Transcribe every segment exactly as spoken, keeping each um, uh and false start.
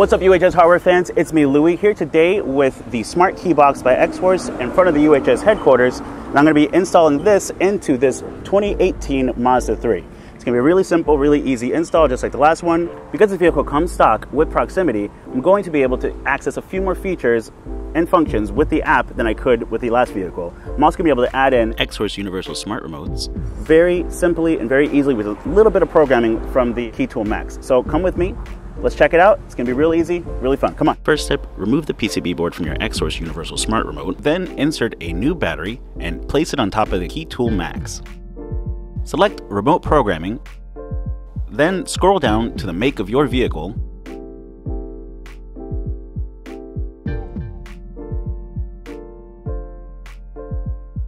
What's up, U H S Hardware fans? It's me, Louie, here today with the SmartKey Box by Xhorse in front of the U H S headquarters, and I'm going to be installing this into this twenty eighteen Mazda three. It's going to be a really simple, really easy install, just like the last one. Because this vehicle comes stock with proximity, I'm going to be able to access a few more features and functions with the app than I could with the last vehicle. I'm also going to be able to add in Xhorse Universal Smart Remotes very simply and very easily with a little bit of programming from the Key Tool Max. So come with me. Let's check it out. It's gonna be real easy, really fun. Come on. First step, remove the P C B board from your Xhorse Universal Smart Remote, then insert a new battery and place it on top of the Key Tool Max. Select Remote Programming, then scroll down to the make of your vehicle.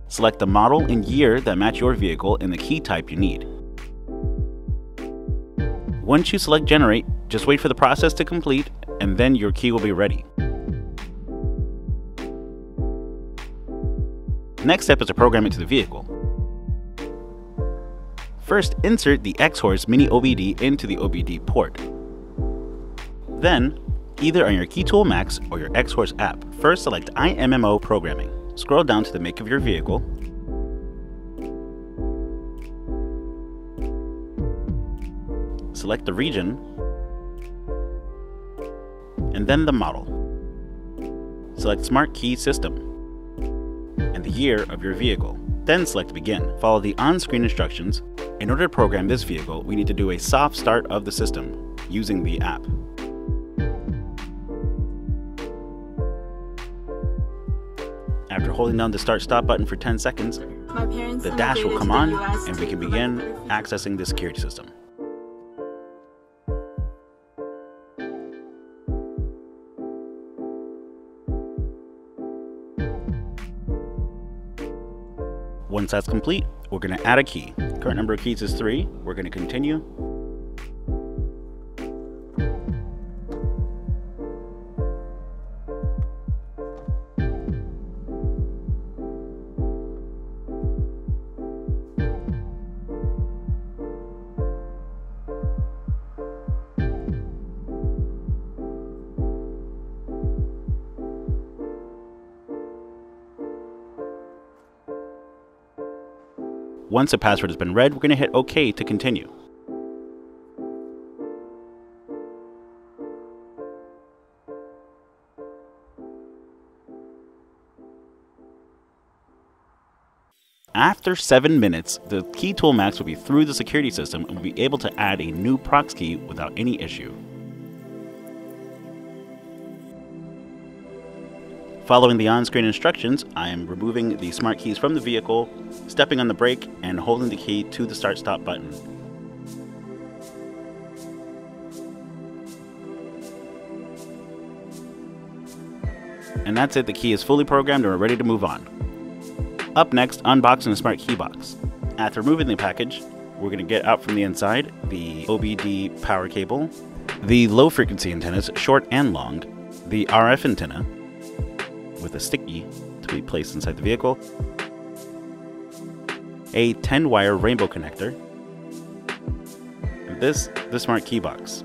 Select the model and year that match your vehicle and the key type you need. Once you select Generate, just wait for the process to complete, and then your key will be ready. Next step is to program it to the vehicle. First, insert the Xhorse Mini O B D into the O B D port. Then, either on your Key Tool Max or your Xhorse app, first select I M M O Programming. Scroll down to the make of your vehicle. Select the region, and then the model. Select Smart Key System and the year of your vehicle. Then select Begin. Follow the on-screen instructions. In order to program this vehicle, we need to do a soft start of the system using the app. After holding down the Start-Stop button for ten seconds, the dash will come on and we can begin accessing the security system. Once that's complete, we're going to add a key. Current number of keys is three. We're going to continue. Once the password has been read, we're going to hit OK to continue. After seven minutes, the Key Tool Max will be through the security system and we'll be able to add a new prox key without any issue. Following the on-screen instructions, I am removing the smart keys from the vehicle, stepping on the brake, and holding the key to the start-stop button. And that's it, the key is fully programmed and we're ready to move on. Up next, unboxing the smart key box. After removing the package, we're going to get out from the inside the O B D power cable, the low-frequency antennas, short and long, the R F antenna, with a sticky to be placed inside the vehicle, a ten wire rainbow connector, and this, the smart key box.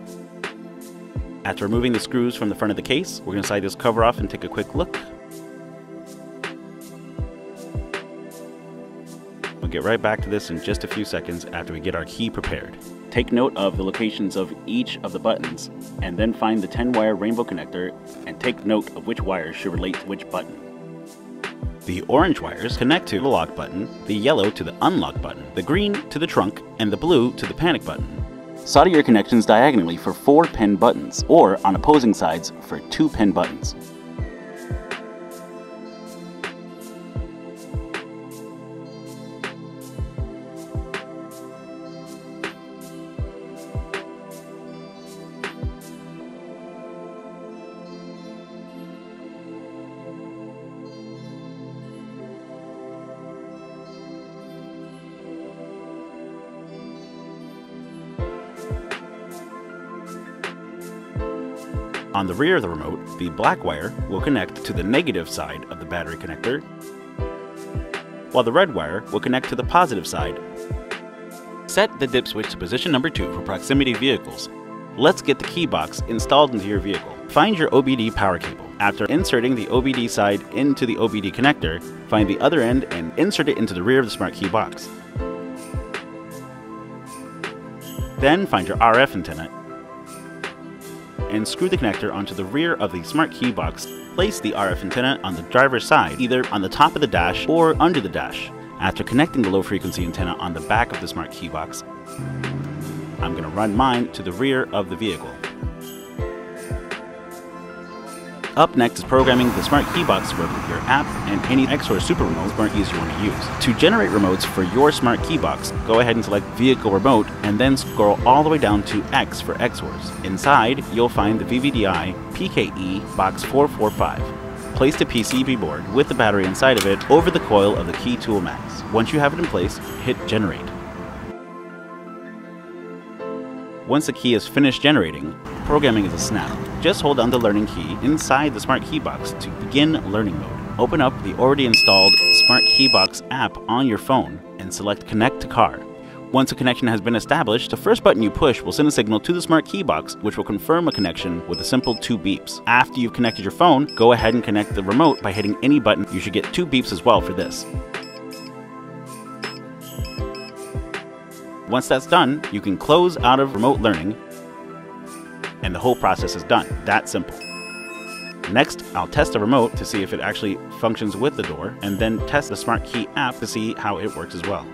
After removing the screws from the front of the case, we're going to slide this cover off and take a quick look. We'll get right back to this in just a few seconds after we get our key prepared. Take note of the locations of each of the buttons, and then find the ten wire rainbow connector and take note of which wires should relate to which button. The orange wires connect to the lock button, the yellow to the unlock button, the green to the trunk, and the blue to the panic button. Solder your connections diagonally for four pin buttons, or on opposing sides for two pin buttons. On the rear of the remote, the black wire will connect to the negative side of the battery connector, while the red wire will connect to the positive side. Set the dip switch to position number two for proximity vehicles. Let's get the key box installed into your vehicle. Find your O B D power cable. After inserting the O B D side into the O B D connector, find the other end and insert it into the rear of the SmartKey box. Then find your R F antenna and screw the connector onto the rear of the SmartKey box. Place the R F antenna on the driver's side, either on the top of the dash or under the dash. After connecting the low-frequency antenna on the back of the SmartKey box, I'm going to run mine to the rear of the vehicle. Up next is programming the SmartKey box to work with your app and any Xhorse super remotes or easier one to use. To generate remotes for your SmartKey box, go ahead and select Vehicle Remote and then scroll all the way down to X for Xhorse. Inside, you'll find the V V D I P K E Box four forty-five. Place the P C B board with the battery inside of it over the coil of the Key Tool Max. Once you have it in place, hit Generate. Once the key is finished generating, programming is a snap. Just hold down the learning key inside the SmartKey box to begin learning mode. Open up the already installed SmartKey box app on your phone and select Connect to Car. Once a connection has been established, the first button you push will send a signal to the SmartKey box, which will confirm a connection with a simple two beeps. After you've connected your phone, go ahead and connect the remote by hitting any button. You should get two beeps as well for this. Once that's done, you can close out of remote learning and the whole process is done. That simple. Next, I'll test the remote to see if it actually functions with the door and then test the SmartKey app to see how it works as well.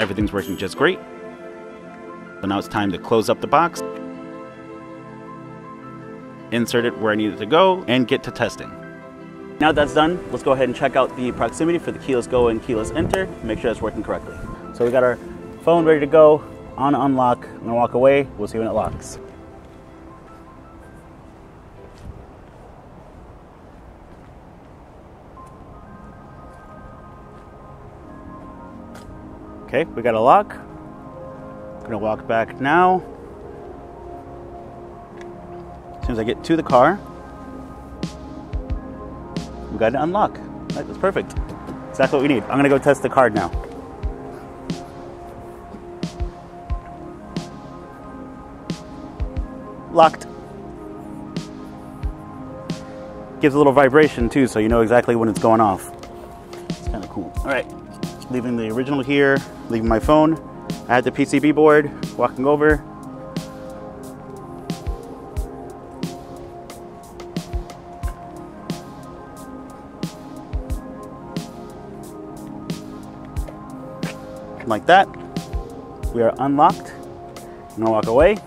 Everything's working just great. So now it's time to close up the box, insert it where I need it to go, and get to testing. Now that that's done, let's go ahead and check out the proximity for the keyless go and keyless enter. Make sure that's working correctly. So we got our phone ready to go, on unlock. I'm gonna walk away, we'll see when it locks. Okay, we got a lock. Gonna walk back now. As soon as I get to the car, we got to unlock. Right, that's perfect. Exactly what we need. I'm gonna go test the card now. Locked. Gives a little vibration too, so you know exactly when it's going off. It's kind of cool. All right, leaving the original here, leaving my phone. I had the P C B board, walking over. Like that. We are unlocked. I'm gonna walk away.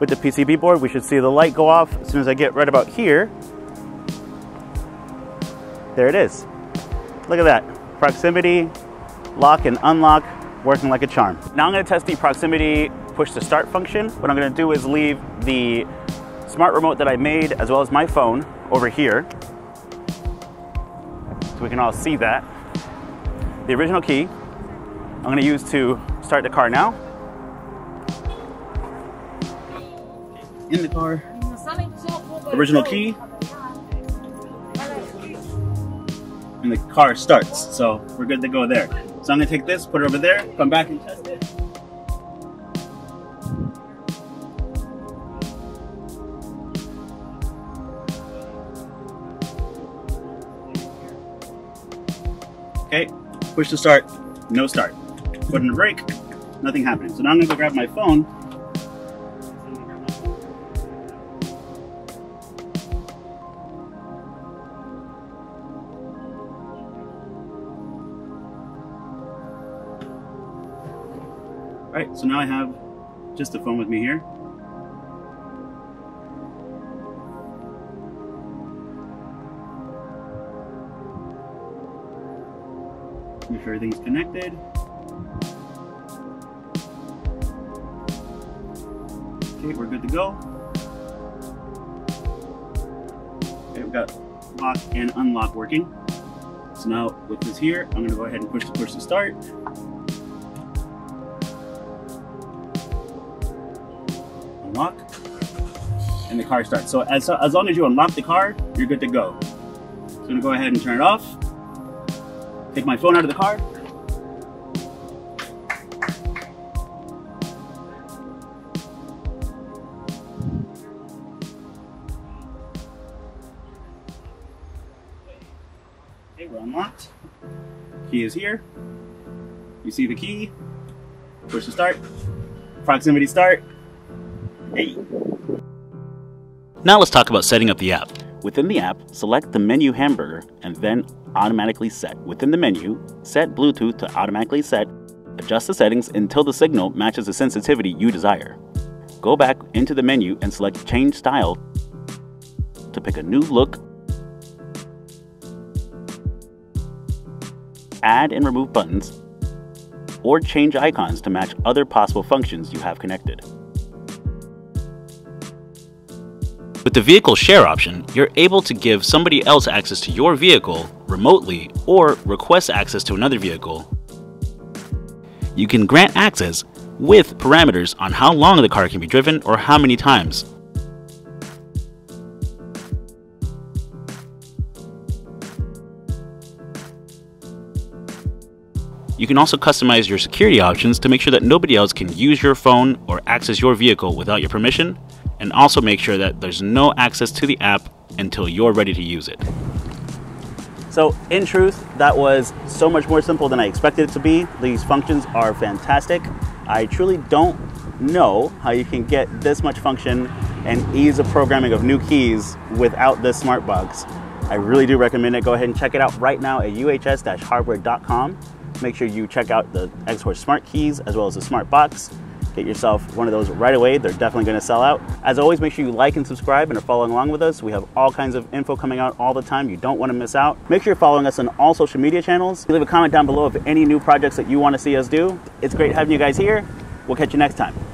With the P C B board, we should see the light go off as soon as I get right about here. There it is. Look at that. Proximity, lock and unlock, working like a charm. Now I'm gonna test the proximity push to start function. What I'm gonna do is leave the smart remote that I made as well as my phone over here, so we can all see that. The original key I'm going to use to start the car now. In the car, original key, and the car starts, so we're good to go there. So I'm going to take this, put it over there, come back and test it. Okay, push to start, no start. Put in a brake, nothing happening. So now I'm gonna go grab my phone. All right, so now I have just the phone with me here. Make sure everything's connected. Okay, we're good to go. Okay, we've got lock and unlock working. So now with this here, I'm gonna go ahead and push the push to start. Unlock, and the car starts. So as, as long as you unlock the car, you're good to go. So I'm gonna go ahead and turn it off. Take my phone out of the car. Okay, we're unlocked. Key is here. You see the key. Push to start. Proximity start. Hey. Now let's talk about setting up the app. Within the app, select the menu hamburger and then automatically set. Within the menu, set Bluetooth to automatically set. Adjust the settings until the signal matches the sensitivity you desire. Go back into the menu and select Change Style to pick a new look. Add and remove buttons, or change icons to match other possible functions you have connected. With the vehicle share option, you're able to give somebody else access to your vehicle remotely or request access to another vehicle. You can grant access with parameters on how long the car can be driven or how many times. You can also customize your security options to make sure that nobody else can use your phone or access your vehicle without your permission, and also make sure that there's no access to the app until you're ready to use it. So in truth, that was so much more simple than I expected it to be. These functions are fantastic. I truly don't know how you can get this much function and ease of programming of new keys without this smart box. I really do recommend it. Go ahead and check it out right now at U H S hardware dot com. Make sure you check out the Xhorse Smart Keys as well as the Smart Box. Get yourself one of those right away. They're definitely going to sell out. As always, make sure you like and subscribe and are following along with us. We have all kinds of info coming out all the time. You don't want to miss out. Make sure you're following us on all social media channels. Leave a comment down below of any new projects that you want to see us do. It's great having you guys here. We'll catch you next time.